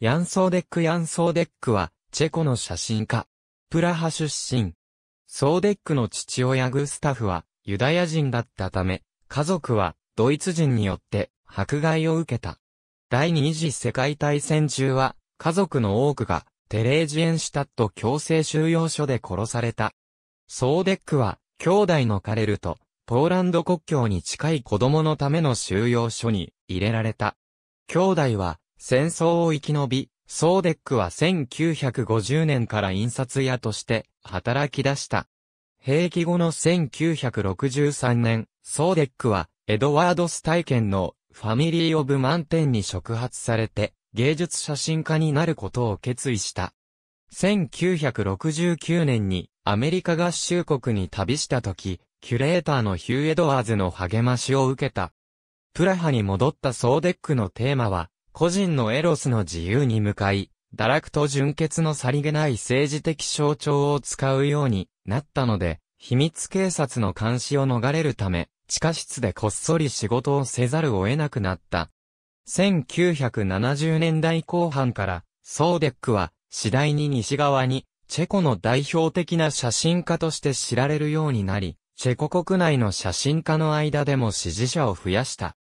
ヤン・ソーデック・ヤン・ソーデックは、チェコの写真家。プラハ出身。ソーデックの父親グスタフは、ユダヤ人だったため、家族は、ドイツ人によって、迫害を受けた。第二次世界大戦中は、家族の多くが、テレージエンシュタット強制収容所で殺された。ソーデックは、兄弟のカレルと、ポーランド国境に近い子供のための収容所に入れられた。兄弟は、戦争を生き延び、ソーデックは1950年から印刷屋として働き出した。兵役後の1963年、ソーデックはエドワード・スタイケンのファミリー・オブ・マンテンに触発されて芸術写真家になることを決意した。1969年にアメリカ合衆国に旅した時、キュレーターのヒュー・エドワーズの励ましを受けた。プラハに戻ったソーデックのテーマは、個人のエロスの自由に向かい、堕落と純潔のさりげない政治的象徴を使うようになったので、秘密警察の監視を逃れるため、地下室でこっそり仕事をせざるを得なくなった。1970年代後半から、ソーデックは次第に西側に、チェコの代表的な写真家として知られるようになり、チェコ国内の写真家の間でも支持者を増やした。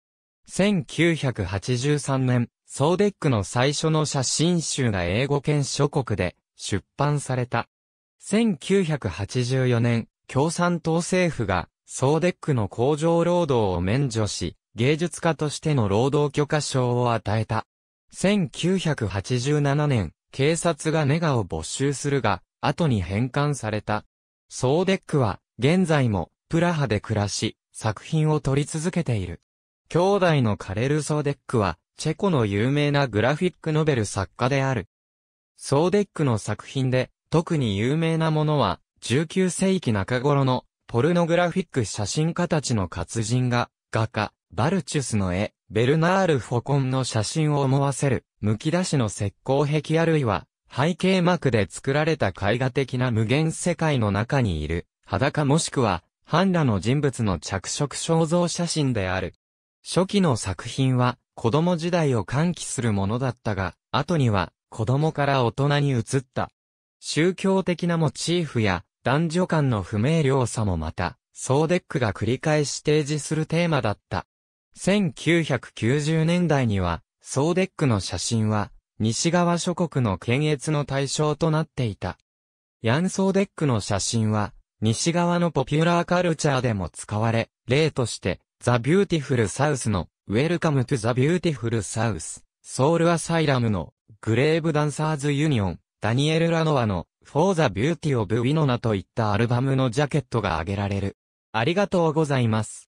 1983年、ソーデックの最初の写真集が英語圏諸国で出版された。1984年、共産党政府がソーデックの工場労働を免除し、芸術家としての労働許可証を与えた。1987年、警察がネガを没収するが、後に返還された。ソーデックは現在もプラハで暮らし、作品を撮り続けている。兄弟のカレル・ソーデックは、チェコの有名なグラフィックノベル作家である。ソーデックの作品で、特に有名なものは、19世紀中頃の、ポルノグラフィック写真家たちの活人が、画家、バルチュスの絵、ベルナール・フォコンの写真を思わせる、むき出しの石膏壁あるいは、背景膜で作られた絵画的な無限世界の中にいる、裸もしくは、半裸の人物の着色肖像写真である。初期の作品は、子供時代を喚起するものだったが、後には子供から大人に移った。宗教的なモチーフや男女間の不明瞭さもまた、ソーデックが繰り返し提示するテーマだった。1990年代には、ソーデックの写真は、西側諸国の検閲の対象となっていた。ヤン・ソーデックの写真は、西側のポピュラーカルチャーでも使われ、例として、ザ・ビューティフル・サウスの、Welcome to the Beautiful South, ソウルアサイラムのグレーブダンサーズユニオン、ダニエル・ラノアの For the Beauty of Winona といったアルバムのジャケットが挙げられる。ありがとうございます。